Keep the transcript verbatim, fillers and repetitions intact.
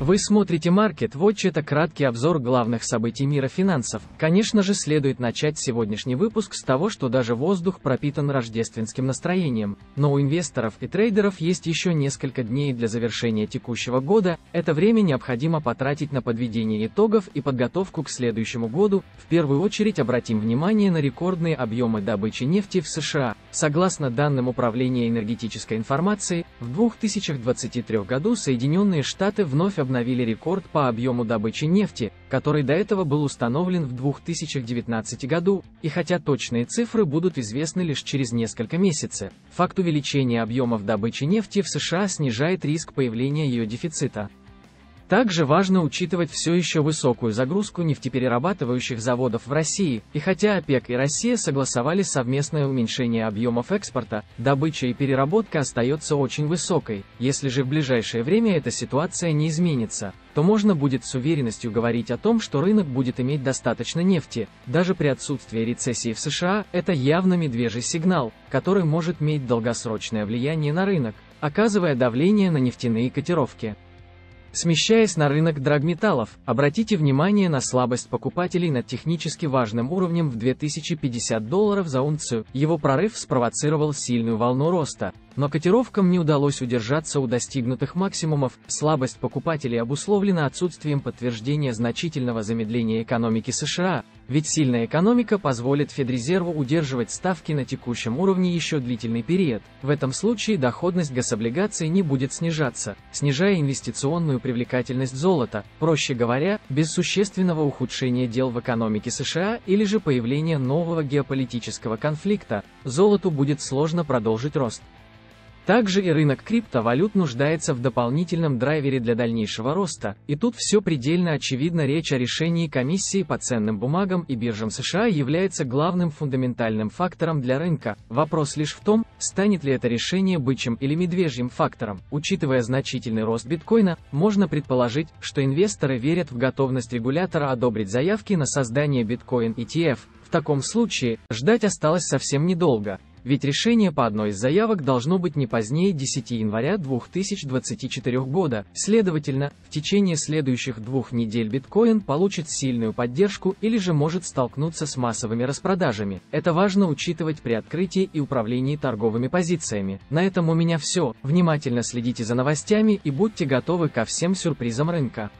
Вы смотрите Market Watch, это краткий обзор главных событий мира финансов. Конечно же, следует начать сегодняшний выпуск с того, что даже воздух пропитан рождественским настроением. Но у инвесторов и трейдеров есть еще несколько дней для завершения текущего года, это время необходимо потратить на подведение итогов и подготовку к следующему году. В первую очередь обратим внимание на рекордные объемы добычи нефти в США. Согласно данным Управления энергетической информации, в две тысячи двадцать третьем году Соединенные Штаты вновь обновили Обновили рекорд по объему добычи нефти, который до этого был установлен в две тысячи девятнадцатом году, и хотя точные цифры будут известны лишь через несколько месяцев, факт увеличения объемов добычи нефти в США снижает риск появления ее дефицита. Также важно учитывать все еще высокую загрузку нефтеперерабатывающих заводов в России, и хотя ОПЕК и Россия согласовали совместное уменьшение объемов экспорта, добыча и переработка остается очень высокой. Если же в ближайшее время эта ситуация не изменится, то можно будет с уверенностью говорить о том, что рынок будет иметь достаточно нефти. Даже при отсутствии рецессии в США, это явно медвежий сигнал, который может иметь долгосрочное влияние на рынок, оказывая давление на нефтяные котировки. Смещаясь на рынок драгметаллов, обратите внимание на слабость покупателей над технически важным уровнем в две тысячи пятьдесят долларов за унцию. Его прорыв спровоцировал сильную волну роста, но котировкам не удалось удержаться у достигнутых максимумов. Слабость покупателей обусловлена отсутствием подтверждения значительного замедления экономики США, ведь сильная экономика позволит Федрезерву удерживать ставки на текущем уровне еще длительный период. В этом случае доходность гособлигаций не будет снижаться, снижая инвестиционную привлекательность золота, проще говоря, без существенного ухудшения дел в экономике США или же появления нового геополитического конфликта, золоту будет сложно продолжить рост. Также и рынок криптовалют нуждается в дополнительном драйвере для дальнейшего роста, и тут все предельно очевидно, речь о решении комиссии по ценным бумагам и биржам США является главным фундаментальным фактором для рынка. Вопрос лишь в том, станет ли это решение бычьим или медвежьим фактором. Учитывая значительный рост биткоина, можно предположить, что инвесторы верят в готовность регулятора одобрить заявки на создание биткоин и ти эф. В таком случае, ждать осталось совсем недолго. Ведь решение по одной из заявок должно быть не позднее десятого января две тысячи двадцать четвёртого года. Следовательно, в течение следующих двух недель биткоин получит сильную поддержку или же может столкнуться с массовыми распродажами. Это важно учитывать при открытии и управлении торговыми позициями. На этом у меня все. Внимательно следите за новостями и будьте готовы ко всем сюрпризам рынка.